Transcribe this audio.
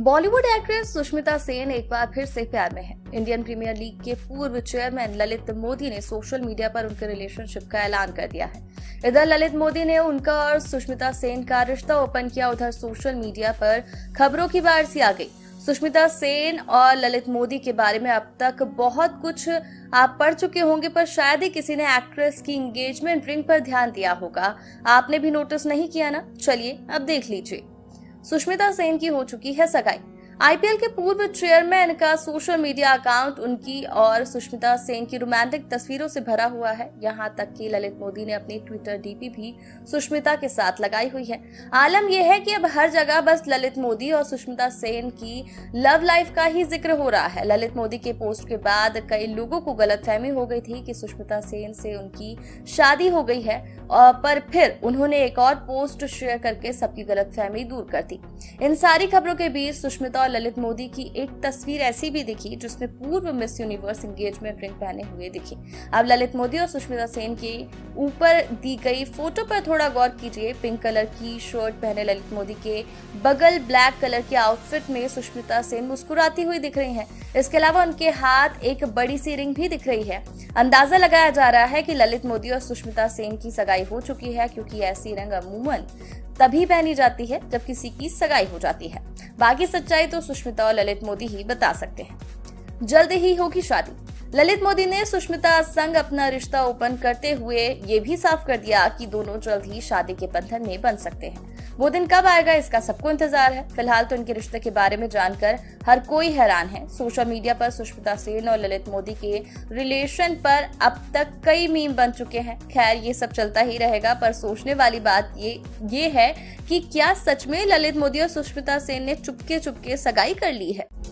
Bollywood actress Sushmita Sen एक बार फिर से प्यार में है। इंडियन प्रीमियर लीग के पूर्व चेयरमैन ललित मोदी ने सोशल मीडिया पर उनके रिलेशनशिप का ऐलान कर दिया है। इधर ललित मोदी ने उनका और सुष्मिता सेन का रिश्ता ओपन किया, उधर सोशल मीडिया पर खबरों की बारिश आ गई। सुष्मिता सेन और ललित मोदी के बारे में अब तक बहुत कुछ आप पढ़ चुके होंगे, पर शायद ही किसी ने एक्ट्रेस की एंगेजमेंट रिंग पर ध्यान दिया होगा। आपने भी नोटिस नहीं किया ना? चलिए अब देख लीजिए। सुष्मिता सेन की हो चुकी है सगाई। आईपीएल के पूर्व चेयरमैन का सोशल मीडिया अकाउंट उनकी और सुष्मिता सेन की रोमांटिक तस्वीरों से भरा हुआ है। यहां तक कि ललित मोदी ने अपनी ट्विटर डीपी भी सुष्मिता के साथ लगाई हुई है। आलम यह है कि अब हर जगह बस ललित मोदी और सुष्मिता सेन की लव लाइफ का ही जिक्र हो रहा है। ललित मोदी के पोस्ट के बाद कई लोगों को गलतफहमी हो गई थी कि सुष्मिता सेन से उनकी शादी हो गई है, पर फिर उन्होंने एक और पोस्ट शेयर करके सबकी गलतफहमी दूर कर दी। इन सारी खबरों के बीच सुष्मिता और ललित मोदी की एक तस्वीर ऐसी भी दिखी जिसमें पूर्व मिस यूनिवर्स एंगेजमेंट रिंग पहने हुए दिखे। अब ललित मोदी और सुष्मिता सेन के ऊपर दी गई फोटो पर थोड़ा गौर कीजिए। पिंक कलर की शर्ट पहने ललित मोदी के बगल ब्लैक कलर के आउटफिट में सुष्मिता सेन मुस्कुराती हुई दिख रही है। इसके अलावा उनके हाथ एक बड़ी सी रिंग भी दिख रही है। अंदाजा लगाया जा रहा है कि ललित मोदी और सुष्मिता सेन की सगाई हो चुकी है, क्योंकि ऐसी रंग अमूमन तभी पहनी जाती है जब किसी की सगाई हो जाती है। बाकी सच्चाई तो सुष्मिता और ललित मोदी ही बता सकते हैं। जल्द ही होगी शादी। ललित मोदी ने सुष्मिता संग अपना रिश्ता ओपन करते हुए ये भी साफ कर दिया कि दोनों जल्द ही शादी के बंधन में बन सकते हैं। वो दिन कब आएगा इसका सबको इंतजार है। फिलहाल तो इनके रिश्ते के बारे में जानकर हर कोई हैरान है। सोशल मीडिया पर सुष्मिता सेन और ललित मोदी के रिलेशन पर अब तक कई मीम बन चुके हैं। खैर ये सब चलता ही रहेगा, पर सोचने वाली बात ये है कि क्या सच में ललित मोदी और सुष्मिता सेन ने चुपके चुपके सगाई कर ली है।